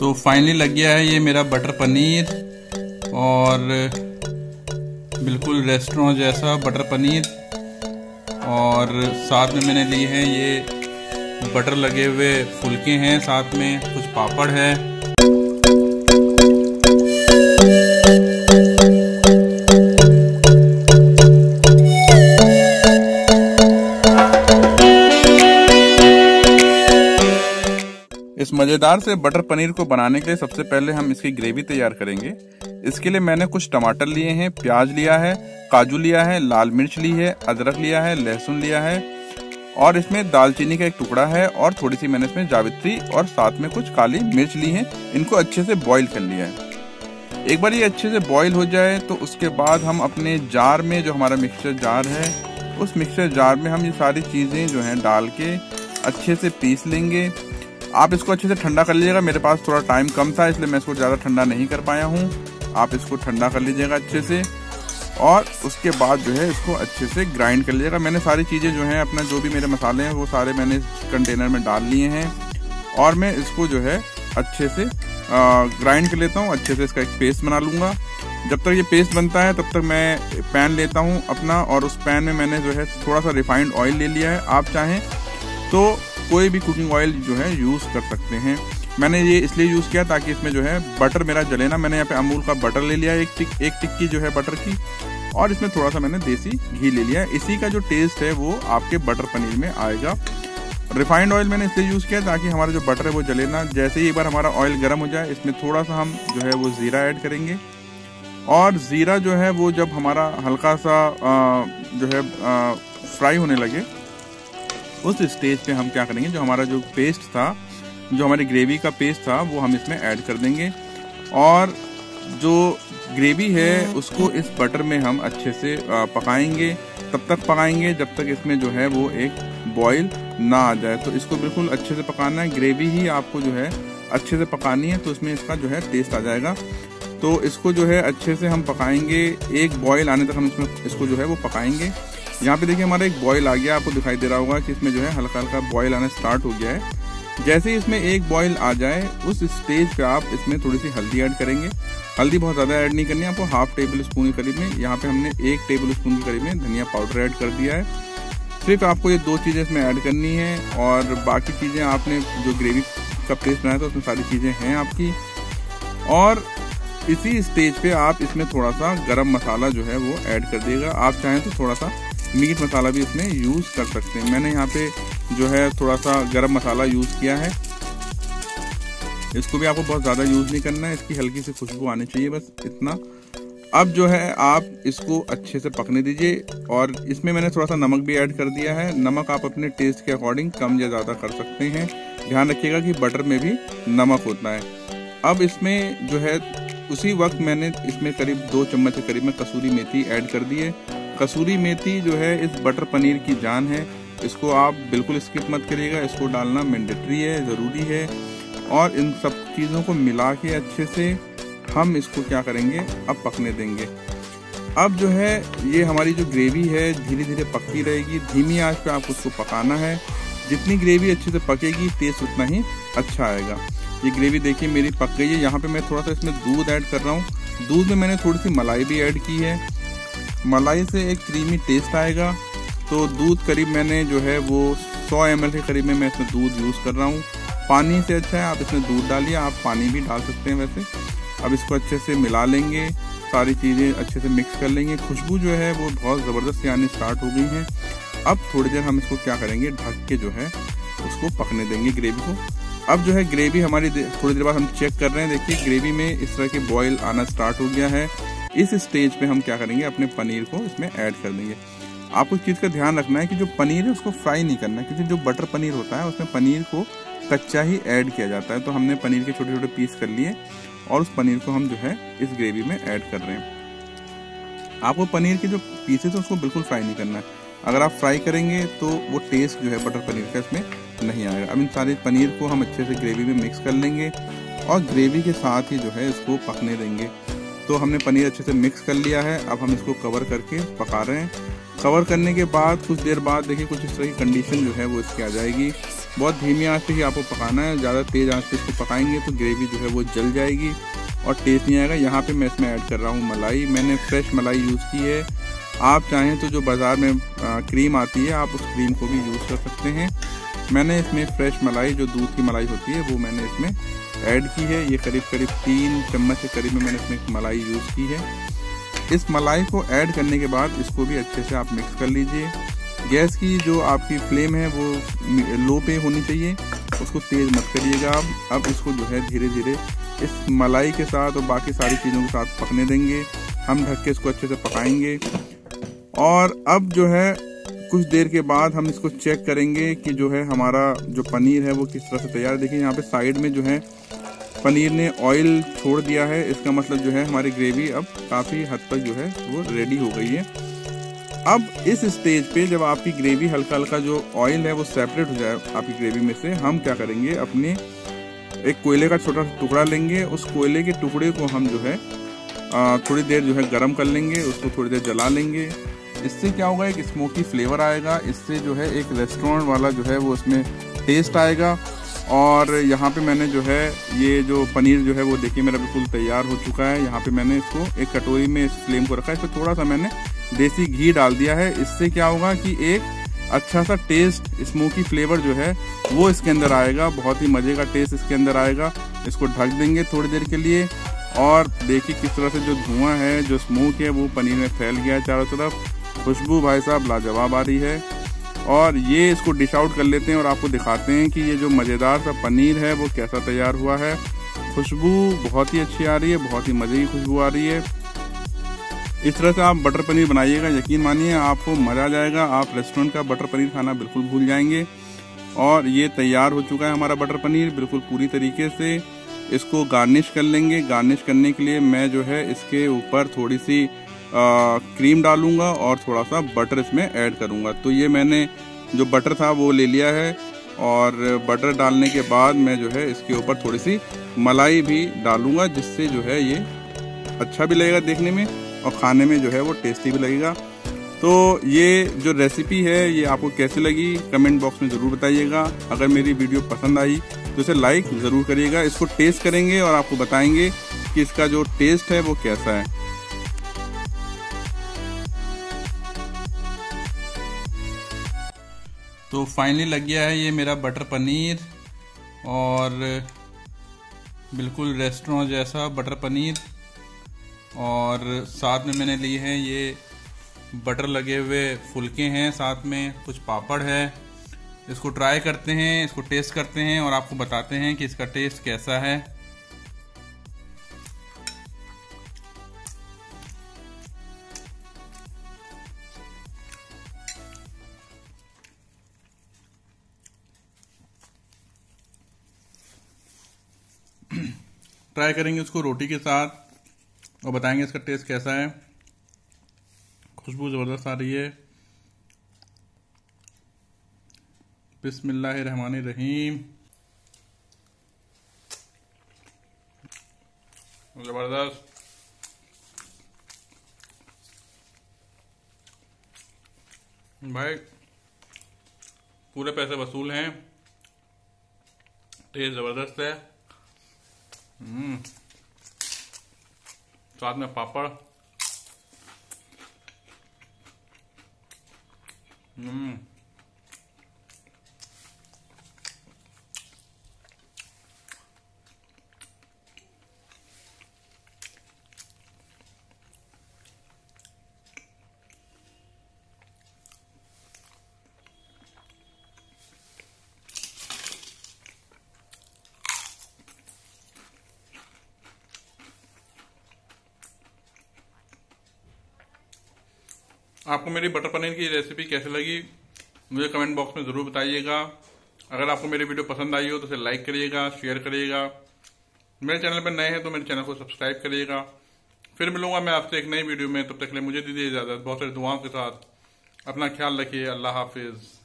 तो फाइनली लग गया है ये मेरा बटर पनीर, और बिल्कुल रेस्टोरेंट जैसा बटर पनीर। और साथ में मैंने ली है ये बटर लगे हुए फुलके हैं, साथ में कुछ पापड़ है। इस मज़ेदार से बटर पनीर को बनाने के लिए सबसे पहले हम इसकी ग्रेवी तैयार करेंगे। इसके लिए मैंने कुछ टमाटर लिए हैं, प्याज लिया है, काजू लिया है, लाल मिर्च ली है, अदरक लिया है, लहसुन लिया है, और इसमें दालचीनी का एक टुकड़ा है, और थोड़ी सी मैंने इसमें जावित्री और साथ में कुछ काली मिर्च ली है। इनको अच्छे से बॉईल कर लिया है। एक बार ये अच्छे से बॉईल हो जाए तो उसके बाद हम अपने जार में, जो हमारा मिक्सचर जार है, उस मिक्सचर जार में हम ये सारी चीज़ें जो हैं डाल के अच्छे से पीस लेंगे। आप इसको अच्छे से ठंडा कर लीजिएगा। मेरे पास थोड़ा टाइम कम था इसलिए मैं इसको ज़्यादा ठंडा नहीं कर पाया हूँ। आप इसको ठंडा कर लीजिएगा अच्छे से, और उसके बाद जो है इसको अच्छे से ग्राइंड कर लीजिएगा। मैंने सारी चीज़ें जो हैं, अपना जो भी मेरे मसाले हैं वो सारे मैंने कंटेनर में डाल लिए हैं, और मैं इसको जो है अच्छे से ग्राइंड कर लेता हूँ। अच्छे से इसका एक पेस्ट बना लूँगा। जब तक ये पेस्ट बनता है तब तक मैं पैन लेता हूँ अपना, और उस पैन में मैंने जो है थोड़ा सा रिफाइंड ऑयल ले लिया है। आप चाहें तो कोई भी कुकिंग ऑयल जो है यूज़ कर सकते हैं। मैंने ये इसलिए यूज़ किया ताकि इसमें जो है बटर मेरा जले ना। मैंने यहाँ पे अमूल का बटर ले लिया, एक टिक्की जो है बटर की, और इसमें थोड़ा सा मैंने देसी घी ले लिया। इसी का जो टेस्ट है वो आपके बटर पनीर में आएगा। रिफाइंड ऑयल मैंने इसलिए यूज़ किया ताकि हमारा जो बटर है वो जले ना। जैसे ही एक बार हमारा ऑयल गर्म हो जाए, इसमें थोड़ा सा हम जो है वो ज़ीरा ऐड करेंगे, और ज़ीरा जो है वो जब हमारा हल्का सा जो है फ्राई होने लगे, उस स्टेज पे हम क्या करेंगे, जो हमारा जो पेस्ट था, जो हमारी ग्रेवी का पेस्ट था, वो हम इसमें ऐड कर देंगे। और जो ग्रेवी है उसको इस बटर में हम अच्छे से पकाएंगे, तब तक पकाएंगे जब तक इसमें जो है वो एक बॉयल ना आ जाए। तो इसको बिल्कुल अच्छे से पकाना है। ग्रेवी ही आपको जो है अच्छे से पकानी है, तो इसमें इसका जो है टेस्ट आ जाएगा। तो इसको जो है अच्छे से हम पकाएंगे, एक बॉयल आने तक हम इसको जो है वो पकाएंगे। यहाँ पे देखिए हमारा एक बॉयल आ गया, आपको दिखाई दे रहा होगा कि इसमें जो है हल्का हल्का बॉयल आना स्टार्ट हो गया है। जैसे ही इसमें एक बॉयल आ जाए, उस स्टेज पे आप इसमें थोड़ी सी हल्दी ऐड करेंगे। हल्दी बहुत ज़्यादा ऐड नहीं करनी है आपको, हाफ टेबल स्पून के करीब में। यहाँ पे हमने 1 टेबल स्पून के करीब में धनिया पाउडर ऐड कर दिया है। सिर्फ आपको ये 2 चीज़ें इसमें ऐड करनी है, और बाकी चीज़ें आपने जो ग्रेवी का पेस्ट बनाया था उसमें सारी चीज़ें हैं आपकी। और इसी स्टेज पे आप इसमें थोड़ा सा गरम मसाला जो है वो ऐड कर दिएगा। आप चाहें तो थोड़ा सा मीट मसाला भी इसमें यूज़ कर सकते हैं। मैंने यहाँ पे जो है थोड़ा सा गरम मसाला यूज़ किया है। इसको भी आपको बहुत ज़्यादा यूज़ नहीं करना है, इसकी हल्की सी खुशबू आनी चाहिए, बस इतना। अब जो है आप इसको अच्छे से पकने दीजिए, और इसमें मैंने थोड़ा सा नमक भी ऐड कर दिया है। नमक आप अपने टेस्ट के अकॉर्डिंग कम या ज़्यादा कर सकते हैं। ध्यान रखिएगा कि बटर में भी नमक होता है। अब इसमें जो है उसी वक्त मैंने इसमें करीब 2 चम्मच के करीब में कसूरी मेथी ऐड कर दी है। कसूरी मेथी जो है इस बटर पनीर की जान है, इसको आप बिल्कुल स्किप मत करिएगा। इसको डालना मैंडेटरी है, ज़रूरी है। और इन सब चीज़ों को मिला के अच्छे से हम इसको क्या करेंगे, अब पकने देंगे। अब जो है ये हमारी जो ग्रेवी है धीरे धीरे पकती रहेगी। धीमी आँच पर आपको उसको पकाना है। जितनी ग्रेवी अच्छे से पकेगी टेस्ट उतना ही अच्छा आएगा। ये ग्रेवी देखिए मेरी पक गई है। यहाँ पे मैं थोड़ा सा इसमें दूध ऐड कर रहा हूँ। दूध में मैंने थोड़ी सी मलाई भी ऐड की है, मलाई से एक क्रीमी टेस्ट आएगा। तो दूध करीब मैंने जो है वो 100 ml के करीब में मैं इसमें दूध यूज़ कर रहा हूँ। पानी से अच्छा है आप इसमें दूध डालिए, आप पानी भी डाल सकते हैं वैसे। अब इसको अच्छे से मिला लेंगे, सारी चीज़ें अच्छे से मिक्स कर लेंगे। खुशबू जो है वो बहुत ज़बरदस्त आनी स्टार्ट हो गई है। अब थोड़ी देर हम इसको क्या करेंगे, ढक के जो है उसको पकने देंगे ग्रेवी को। अब जो है ग्रेवी हमारी थोड़ी देर बाद हम चेक कर रहे हैं। देखिए ग्रेवी में इस तरह के बॉयल आना स्टार्ट हो गया है। इस स्टेज पे हम क्या करेंगे, अपने पनीर को इसमें ऐड कर देंगे। आपको इस चीज़ का ध्यान रखना है कि जो पनीर है उसको फ्राई नहीं करना है, क्योंकि जो बटर पनीर होता है उसमें पनीर को कच्चा ही ऐड किया जाता है। तो हमने पनीर के छोटे छोटे पीस कर लिए, और उस पनीर को हम जो है इस ग्रेवी में ऐड कर रहे हैं। आपको पनीर के जो पीसेस हैं उसको बिल्कुल फ्राई नहीं करना है। अगर आप फ्राई करेंगे तो वो टेस्ट जो है बटर पनीर का इसमें नहीं आएगा। अब इन सारे पनीर को हम अच्छे से ग्रेवी में मिक्स कर लेंगे, और ग्रेवी के साथ ही जो है इसको पकने देंगे। तो हमने पनीर अच्छे से मिक्स कर लिया है। अब हम इसको कवर करके पका रहे हैं। कवर करने के बाद कुछ देर बाद देखिए कुछ इस तरह की कंडीशन जो है वो इसकी आ जाएगी। बहुत धीमी आंच पे ही आपको पकाना है, ज़्यादा तेज़ आंच पे इसको पकाएंगे तो ग्रेवी जो है वो जल जाएगी और टेस्ट नहीं आएगा। यहाँ पे मैं इसमें ऐड कर रहा हूँ मलाई, मैंने फ्रेश मलाई यूज़ की है। आप चाहें तो जो बाज़ार में क्रीम आती है आप उस क्रीम को भी यूज़ कर सकते हैं। मैंने इसमें फ्रेश मलाई, जो दूध की मलाई होती है, वो मैंने इसमें ऐड की है। ये करीब 3 चम्मच के करीब में मैंने इसमें मलाई यूज़ की है। इस मलाई को ऐड करने के बाद इसको भी अच्छे से आप मिक्स कर लीजिए। गैस की जो आपकी फ्लेम है वो लो पे होनी चाहिए, उसको तेज़ मत करिएगा आप। अब इसको जो है धीरे धीरे इस मलाई के साथ और बाकी सारी चीज़ों के साथ पकने देंगे। हम ढक के इसको अच्छे से पकाएंगे और अब जो है कुछ देर के बाद हम इसको चेक करेंगे कि जो है हमारा जो पनीर है वो किस तरह से तैयार है। देखिए यहाँ पे साइड में जो है पनीर ने ऑयल छोड़ दिया है, इसका मतलब जो है हमारी ग्रेवी अब काफ़ी हद तक जो है वो रेडी हो गई है। अब इस स्टेज पे जब आपकी ग्रेवी हल्का हल्का जो ऑयल है वो सेपरेट हो जाए आपकी ग्रेवी में से, हम क्या करेंगे, अपने एक कोयले का छोटा टुकड़ा लेंगे। उस कोयले के टुकड़े को हम जो है थोड़ी देर जो है गर्म कर लेंगे, उसको थोड़ी देर जला लेंगे। इससे क्या होगा, एक स्मोकी फ्लेवर आएगा। इससे जो है एक रेस्टोरेंट वाला जो है वो उसमें टेस्ट आएगा। और यहाँ पे मैंने जो है ये जो पनीर जो है वो देखिए मेरा बिल्कुल तैयार हो चुका है। यहाँ पे मैंने इसको एक कटोरी में इस फ्लेम को रखा है, इस पर थोड़ा सा मैंने देसी घी डाल दिया है। इससे क्या होगा कि एक अच्छा सा टेस्ट, स्मोकी फ्लेवर जो है वो इसके अंदर आएगा, बहुत ही मज़े का टेस्ट इसके अंदर आएगा। इसको ढक देंगे थोड़ी देर के लिए और देखिए किस तरह से जो धुआँ है, जो स्मोक है वो पनीर में फैल गया है चारों तरफ। खुशबू भाई साहब लाजवाब आ रही है। और ये इसको डिश आउट कर लेते हैं और आपको दिखाते हैं कि ये जो मज़ेदार सा पनीर है वो कैसा तैयार हुआ है। खुशबू बहुत ही अच्छी आ रही है, बहुत ही मज़े की खुशबू आ रही है। इस तरह से आप बटर पनीर बनाइएगा, यकीन मानिए आपको मज़ा आ जाएगा। आप रेस्टोरेंट का बटर पनीर खाना बिल्कुल भूल जाएंगे। और ये तैयार हो चुका है हमारा बटर पनीर बिल्कुल पूरी तरीके से। इसको गार्निश कर लेंगे। गार्निश करने के लिए मैं जो है इसके ऊपर थोड़ी सी क्रीम डालूंगा और थोड़ा सा बटर इसमें ऐड करूंगा। तो ये मैंने जो बटर था वो ले लिया है और बटर डालने के बाद मैं जो है इसके ऊपर थोड़ी सी मलाई भी डालूंगा, जिससे जो है ये अच्छा भी लगेगा देखने में और खाने में जो है वो टेस्टी भी लगेगा। तो ये जो रेसिपी है ये आपको कैसी लगी कमेंट बॉक्स में ज़रूर बताइएगा। अगर मेरी वीडियो पसंद आई तो इसे लाइक ज़रूर करिएगा। इसको टेस्ट करेंगे और आपको बताएँगे कि इसका जो टेस्ट है वो कैसा है। तो फाइनली लग गया है ये मेरा बटर पनीर और बिल्कुल रेस्टोरेंट जैसा बटर पनीर। और साथ में मैंने ली है ये बटर लगे हुए फुलके हैं, साथ में कुछ पापड़ है। इसको ट्राई करते हैं, इसको टेस्ट करते हैं और आपको बताते हैं कि इसका टेस्ट कैसा है। ट्राई करेंगे उसको रोटी के साथ और बताएंगे इसका टेस्ट कैसा है। खुशबू ज़बरदस्त आ रही है। बिस्मिल्लाहिर्रहमानिर्रहीम। ज़बरदस्त। भाई पूरे पैसे वसूल हैं, टेस्ट ज़बरदस्त है। साथ में पापड़। आपको मेरी बटर पनीर की रेसिपी कैसी लगी मुझे कमेंट बॉक्स में ज़रूर बताइएगा। अगर आपको मेरी वीडियो पसंद आई हो तो इसे लाइक करिएगा, शेयर करिएगा। मेरे चैनल पर नए हैं तो मेरे चैनल को सब्सक्राइब करिएगा। फिर मिलूंगा मैं आपसे एक नई वीडियो में, तब तक के लिए मुझे दीजिए इजाज़त। बहुत सारी दुआओं के साथ अपना ख्याल रखिए। अल्लाह हाफिज़।